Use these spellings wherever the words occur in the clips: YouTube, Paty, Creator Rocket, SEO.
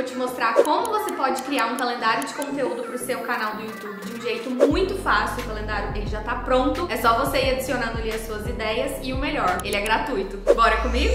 vou te mostrar como você pode criar um calendário de conteúdo para o seu canal do YouTube de um jeito muito fácil. O calendário dele já tá pronto, é só você ir adicionando ali as suas ideias e o melhor, ele é gratuito. Bora comigo?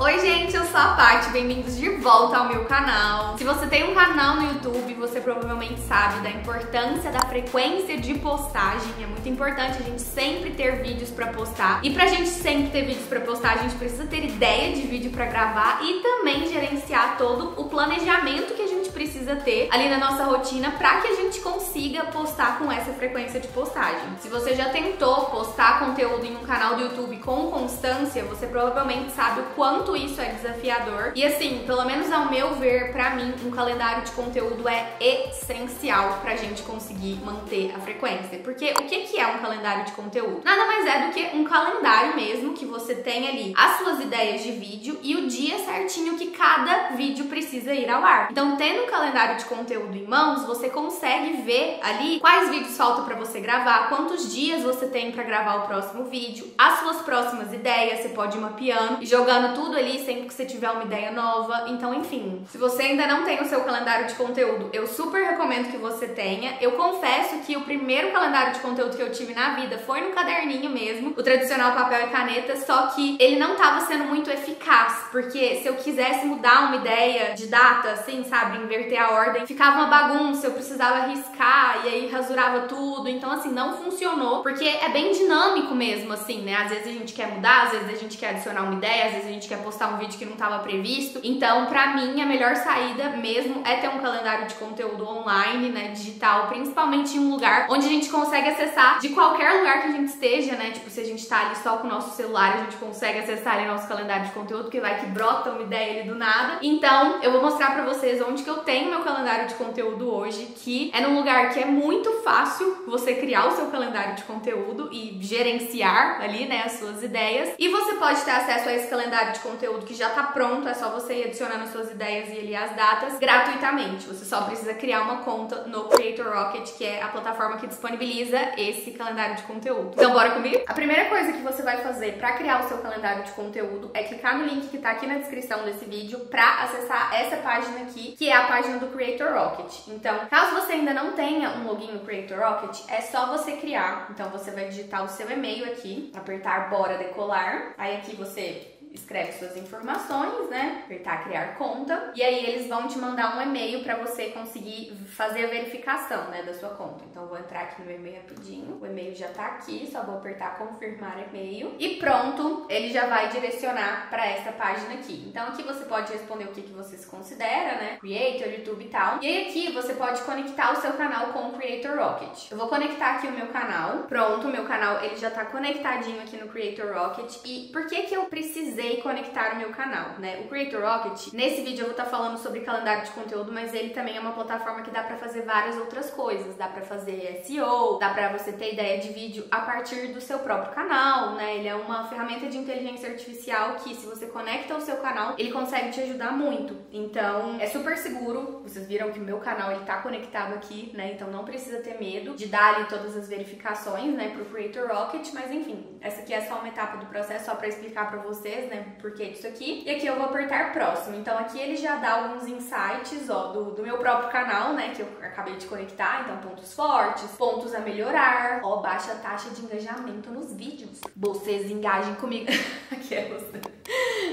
Oi gente, eu sou a Paty, bem-vindos de volta ao meu canal. Se você tem um canal no YouTube, você provavelmente sabe da importância da frequência de postagem. É muito importante a gente sempre ter vídeos pra postar. E pra gente sempre ter vídeos pra postar, a gente precisa ter ideia de vídeo pra gravar e também gerenciar todo o planejamento que a gente precisa ter ali na nossa rotina pra que a gente consiga postar com essa frequência de postagem. Se você já tentou postar conteúdo em um canal do YouTube com constância, você provavelmente sabe o quanto isso é desafiador. E assim, pelo menos ao meu ver, pra mim, um calendário de conteúdo é essencial pra gente conseguir manter a frequência. Porque o que é um calendário de conteúdo? Nada mais é do que um calendário mesmo, que você tem ali as suas ideias de vídeo e o dia certinho que cada vídeo precisa ir ao ar. Então, tendo um calendário de conteúdo em mãos, você consegue ver ali quais vídeos faltam pra você gravar, quantos dias você tem pra gravar o próximo vídeo, as suas próximas ideias, você pode ir mapeando e jogando tudo ali sempre que você tiver uma ideia nova. Então, enfim, se você ainda não tem o seu calendário de conteúdo, eu super recomendo que você tenha. Eu confesso que o primeiro calendário de conteúdo que eu tive na vida foi no caderninho mesmo, o tradicional papel e caneta, só que ele não tava sendo muito eficaz, porque se eu quisesse mudar uma ideia de data, assim, sabe, inverter a ordem, ficava uma bagunça, eu precisava riscar e aí rasurava tudo, então assim, não funcionou, porque é bem dinâmico mesmo, assim, né, às vezes a gente quer mudar, às vezes a gente quer adicionar uma ideia, às vezes a gente quer postar um vídeo que não tava previsto, então pra mim a melhor saída mesmo é ter um calendário de conteúdo online, né, digital, principalmente em um lugar onde a gente consegue acessar de qualquer lugar que a gente esteja, né, tipo, se a gente tá ali só com o nosso celular, a gente consegue acessar ali nosso calendário de conteúdo, porque vai que brota uma ideia ali do nada. Então, eu vou mostrar pra vocês onde que eu tenho meu calendário de conteúdo hoje, que é num lugar que é muito fácil você criar o seu calendário de conteúdo e gerenciar ali, né, as suas ideias. E você pode ter acesso a esse calendário de conteúdo que já tá pronto, é só você ir adicionando as suas ideias e ali as datas gratuitamente. Você só precisa criar uma conta no Creator Rocket, que é a plataforma que disponibiliza esse calendário de conteúdo. Então bora comigo? A primeira coisa que você vai fazer para criar o seu calendário de conteúdo é clicar no link que tá aqui na descrição desse vídeo para acessar essa página aqui, que é a página do Creator Rocket. Então, caso você ainda não tenha um login no Creator Rocket, é só você criar. Então você vai digitar o seu e-mail aqui, apertar bora decolar, aí aqui você escreve suas informações, né? Apertar criar conta. E aí eles vão te mandar um e-mail pra você conseguir fazer a verificação, né, da sua conta. Então eu vou entrar aqui no e-mail rapidinho. O e-mail já tá aqui, só vou apertar confirmar e-mail. E pronto, ele já vai direcionar pra essa página aqui. Então aqui você pode responder o que você se considera, né? Creator, YouTube e tal. E aí aqui você pode conectar o seu canal com o Creator Rocket. Eu vou conectar aqui o meu canal. Pronto, o meu canal ele já tá conectadinho aqui no Creator Rocket. E por que que eu precisei conectar o meu canal, né? O Creator Rocket, nesse vídeo eu vou estar falando sobre calendário de conteúdo, mas ele também é uma plataforma que dá pra fazer várias outras coisas. Dá pra fazer SEO, dá pra você ter ideia de vídeo a partir do seu próprio canal, né? Ele é uma ferramenta de inteligência artificial que, se você conecta ao seu canal, ele consegue te ajudar muito. Então, é super seguro. Vocês viram que o meu canal, ele tá conectado aqui, né? Então não precisa ter medo de dar ali todas as verificações, né, pro Creator Rocket, mas enfim, essa aqui é só uma etapa do processo, só pra explicar pra vocês, né, porque disso aqui. E aqui eu vou apertar próximo. Então aqui ele já dá alguns insights, ó, do meu próprio canal, né, que eu acabei de conectar. Então pontos fortes, pontos a melhorar, ó, baixa taxa de engajamento nos vídeos. Vocês engajem comigo. Aqui é você.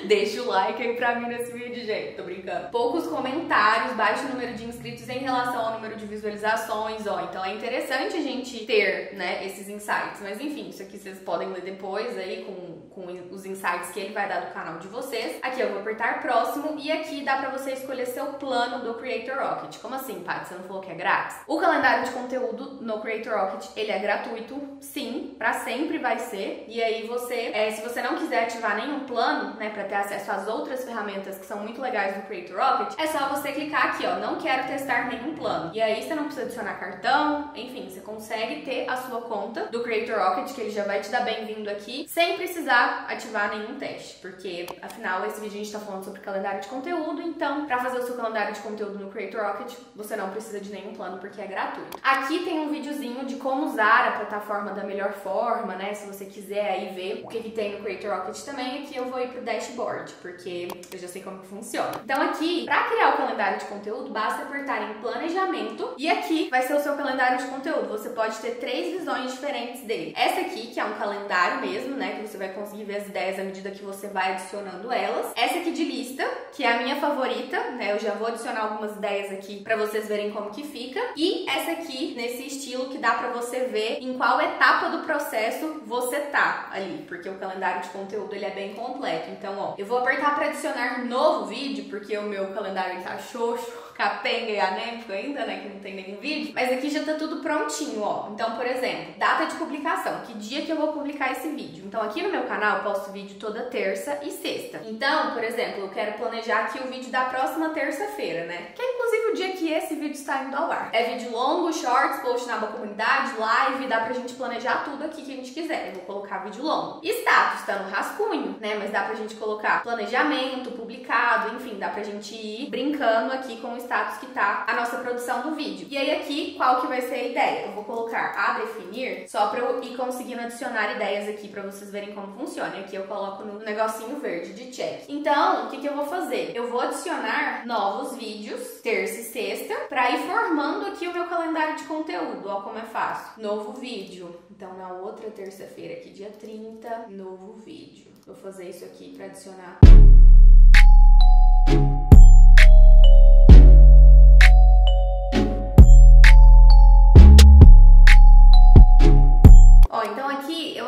Deixa o like aí pra mim nesse vídeo, gente. Tô brincando. Poucos comentários, baixo número de inscritos em relação ao número de visualizações, ó. Então é interessante a gente ter, né, esses insights. Mas enfim, isso aqui vocês podem ler depois aí com os insights que ele vai dar do canal de vocês. Aqui eu vou apertar próximo e aqui dá pra você escolher seu plano do Creator Rocket. Como assim, Paty? Você não falou que é grátis? O calendário de conteúdo no Creator Rocket, ele é gratuito, sim, pra sempre vai ser. E aí você, se você não quiser ativar nenhum plano, plano, né, para ter acesso às outras ferramentas que são muito legais do Creator Rocket, é só você clicar aqui, ó, não quero testar nenhum plano. E aí você não precisa adicionar cartão, enfim, você consegue ter a sua conta do Creator Rocket, que ele já vai te dar bem-vindo aqui, sem precisar ativar nenhum teste, porque afinal esse vídeo a gente tá falando sobre calendário de conteúdo, então para fazer o seu calendário de conteúdo no Creator Rocket, você não precisa de nenhum plano, porque é gratuito. Aqui tem um videozinho de como usar a plataforma da melhor forma, né, se você quiser aí ver o que que tem no Creator Rocket também. Aqui eu vou ir pro dashboard, porque eu já sei como que funciona. Então aqui, para criar o calendário de conteúdo, basta apertar em planejamento e aqui vai ser o seu calendário de conteúdo. Você pode ter 3 visões diferentes dele. Essa aqui, que é um calendário mesmo, né, que você vai conseguir ver as ideias à medida que você vai adicionando elas. Essa aqui de lista, que é a minha favorita, né, eu já vou adicionar algumas ideias aqui para vocês verem como que fica. E essa aqui, nesse estilo, que dá para você ver em qual etapa do processo você tá ali, porque o calendário de conteúdo ele é bem completo. Então, ó, eu vou apertar para adicionar novo vídeo, porque o meu calendário tá xoxo, capenga e anêmico ainda, né, que não tem nenhum vídeo. Mas aqui já tá tudo prontinho, ó. Então, por exemplo, data de publicação, que dia que eu vou publicar esse vídeo. Então, aqui no meu canal eu posto vídeo toda terça e sexta. Então, por exemplo, eu quero planejar aqui o vídeo da próxima terça-feira, né, que é inclusive o dia que esse vídeo está indo ao ar. É vídeo longo, shorts, post na comunidade, live, dá pra gente planejar tudo aqui que a gente quiser. Eu vou colocar vídeo longo. Status tá no rascunho, né, mas dá pra gente colocar planejamento, publicado, enfim, dá pra gente ir brincando aqui com o status que tá a nossa produção do vídeo. E aí aqui, qual que vai ser a ideia? Eu vou colocar a definir, só pra eu ir conseguindo adicionar ideias aqui pra vocês verem como funciona. Aqui eu coloco no negocinho verde de check. Então, o que que eu vou fazer? Eu vou adicionar novos vídeos, terça e sexta, pra ir formando aqui o meu calendário de conteúdo. Ó, como é fácil. Novo vídeo. Então, na outra terça-feira aqui, dia 30, novo vídeo. Vou fazer isso aqui pra adicionar...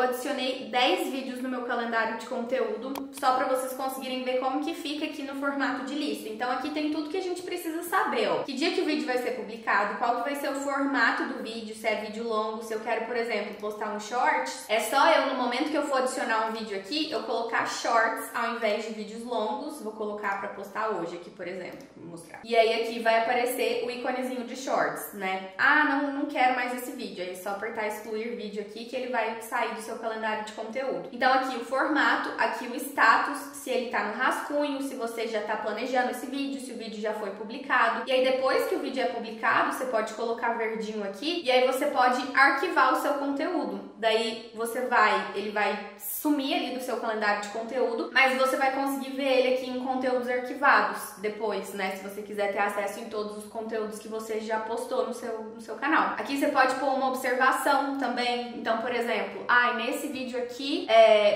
Adicionei 10 vídeos no meu calendário de conteúdo, só para vocês conseguirem ver como que fica aqui no formato de lista. Então aqui tem tudo que a gente precisa saber, ó. Que dia que o vídeo vai ser publicado, qual que vai ser o formato do vídeo, se é vídeo longo, se eu quero, por exemplo, postar um shorts, é só eu, no momento que eu for adicionar um vídeo aqui, eu colocar shorts ao invés de vídeos longos. Vou colocar para postar hoje aqui, por exemplo, vou mostrar. E aí aqui vai aparecer o íconezinho de shorts, né? Ah, não quero mais esse vídeo. Aí é só apertar excluir vídeo aqui que ele vai sair do seu calendário de conteúdo. Então aqui o formato, aqui o status, se ele tá no rascunho, se você já tá planejando esse vídeo, se o vídeo já foi publicado. E aí depois que o vídeo é publicado, você pode colocar verdinho aqui e aí você pode arquivar o seu conteúdo. Daí você vai, ele vai sumir ali do seu calendário de conteúdo, mas você vai conseguir ver ele aqui em conteúdos arquivados depois, né? Se você quiser ter acesso em todos os conteúdos que você já postou no seu canal. Aqui você pode pôr uma observação também. Então, por exemplo, nesse vídeo aqui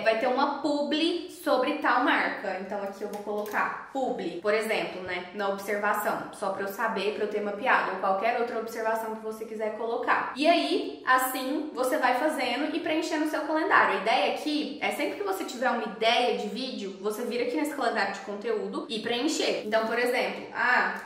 vai ter uma publi sobre tal marca. Então aqui eu vou colocar publi, por exemplo, né, na observação, só pra eu saber, pra eu ter mapeado, ou qualquer outra observação que você quiser colocar. E aí, assim, você vai fazendo e preenchendo o seu calendário. A ideia aqui é sempre que você tiver uma ideia de vídeo, você vir aqui nesse calendário de conteúdo e preencher. Então, por exemplo,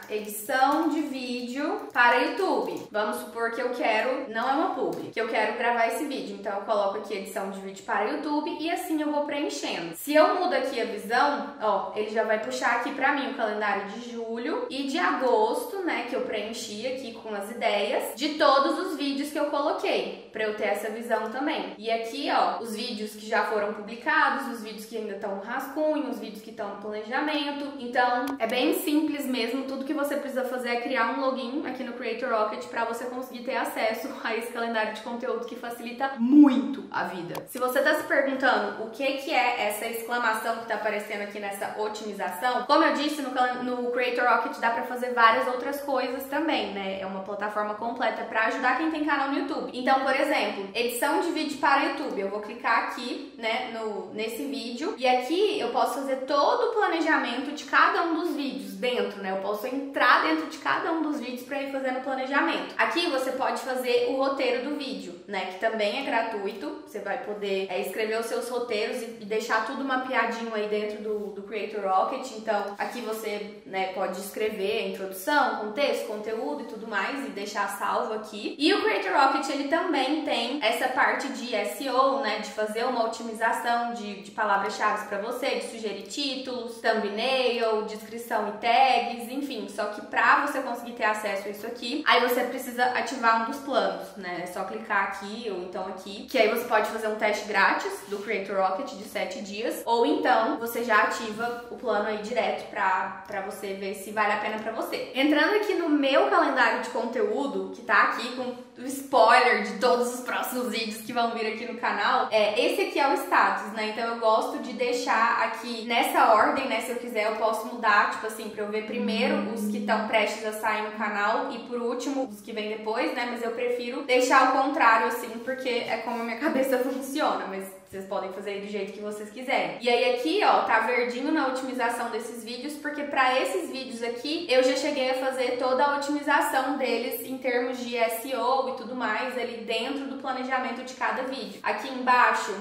edição de vídeo para YouTube. Vamos supor que eu quero, não é uma publi, que eu quero gravar esse vídeo. Então eu coloco aqui edição de vídeo para YouTube e assim eu vou preenchendo. Se eu mudo aqui a visão, ó, ele já vai puxar aqui pra mim o calendário de julho e de agosto, né, que eu preenchi aqui com as ideias de todos os vídeos que eu coloquei, pra eu ter essa visão também. E aqui, ó, os vídeos que já foram publicados, os vídeos que ainda estão no rascunho, os vídeos que estão no planejamento. Então, é bem simples mesmo. Tudo que você precisa fazer é criar um login aqui no Creator Rocket pra você conseguir ter acesso a esse calendário de conteúdo que facilita muito a vida. Se você tá se perguntando o que é essa exclamação que tá aparecendo aqui nessa otimização, como eu disse, no Creator Rocket dá pra fazer várias outras coisas também, né? É uma plataforma completa pra ajudar quem tem canal no YouTube. Então, por exemplo, edição de vídeo para YouTube. Eu vou clicar aqui, né, nesse vídeo e aqui eu posso fazer todo o planejamento de cada um dos vídeos dentro, né? Eu posso entrar dentro de cada um dos vídeos pra ir fazendo planejamento. Aqui você pode fazer o roteiro do vídeo, né? Que também é gratuito. Você vai poder escrever os seus roteiros e deixar tudo mapeadinho aí dentro do Creator Rocket. Então, aqui você, né, pode escrever a introdução, contexto, conteúdo e tudo mais e deixar salvo aqui. E o Creator Rocket, ele também tem essa parte de SEO, né, de fazer uma otimização otimização de palavras-chave para você, de sugerir títulos, thumbnail, descrição e tags, enfim. Só que para você conseguir ter acesso a isso aqui, aí você precisa ativar um dos planos, né? É só clicar aqui ou então aqui, que aí você pode fazer um teste grátis do Creator Rocket de 7 dias, ou então você já ativa o plano aí direto pra você ver se vale a pena pra você. Entrando aqui no meu calendário de conteúdo, que tá aqui com o spoiler de todos os próximos vídeos que vão vir aqui no canal, esse aqui é o status, né? Então eu gosto de deixar aqui nessa ordem, né? Se eu quiser eu posso mudar, tipo assim, pra eu ver primeiro os que estão prestes a sair no canal e por último os que vêm depois, né? Mas eu prefiro deixar ao contrário, assim, porque é como a minha cabeça funciona, mas vocês podem fazer do jeito que vocês quiserem. E aí aqui, ó, tá verdinho na otimização desses vídeos, porque pra esses vídeos aqui, eu já cheguei a fazer toda a otimização deles em termos de SEO e tudo mais, ali dentro do planejamento de cada vídeo. Aqui embaixo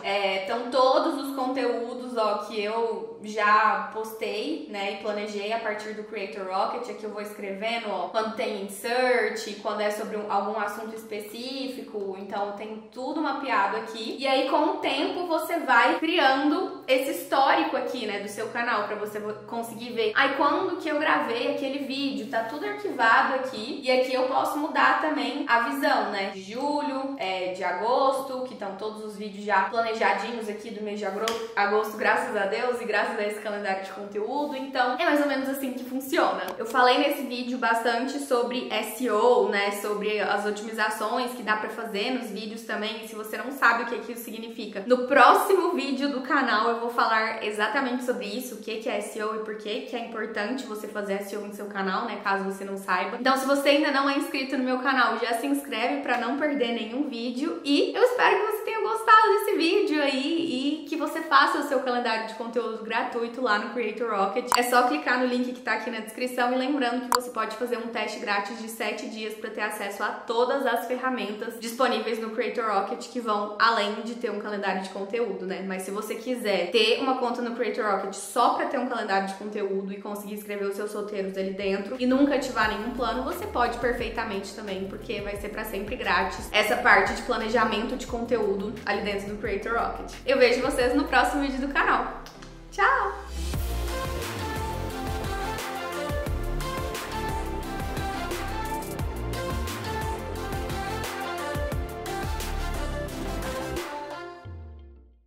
estão todos os conteúdos, ó, que eu já postei, né, e planejei a partir do Creator Rocket. Aqui eu vou escrevendo, ó, quando tem insert, quando é sobre algum assunto específico, então tem tudo mapeado aqui. E aí com o tempo, você vai criando esse histórico aqui, né, do seu canal, pra você conseguir ver, aí quando que eu gravei aquele vídeo, tá tudo arquivado aqui. E aqui eu posso mudar também a visão, né, de julho, de agosto, que estão todos os vídeos já planejadinhos aqui do mês de agosto, graças a Deus e graças a esse calendário de conteúdo. Então é mais ou menos assim que funciona. Eu falei nesse vídeo bastante sobre SEO, né, sobre as otimizações que dá pra fazer nos vídeos também, e se você não sabe o que isso significa, no próximo vídeo do canal eu vou falar exatamente sobre isso, o que é SEO e por que é importante você fazer SEO no seu canal, né, caso você não saiba. Então se você ainda não é inscrito no meu canal, já se inscreve pra não perder nenhum vídeo, e eu espero que você tenha gostado desse vídeo aí e que você faça o seu calendário de conteúdo gratuito lá no Creator Rocket. É só clicar no link que tá aqui na descrição, e lembrando que você pode fazer um teste grátis de 7 dias pra ter acesso a todas as ferramentas disponíveis no Creator Rocket, que vão além de ter um calendário de conteúdo, né? Mas se você quiser ter uma conta no Creator Rocket só pra ter um calendário de conteúdo e conseguir escrever os seus roteiros ali dentro e nunca ativar nenhum plano, você pode perfeitamente também, porque vai ser pra sempre grátis essa parte de planejamento de conteúdo ali dentro do Creator Rocket. Eu vejo vocês no próximo vídeo do canal.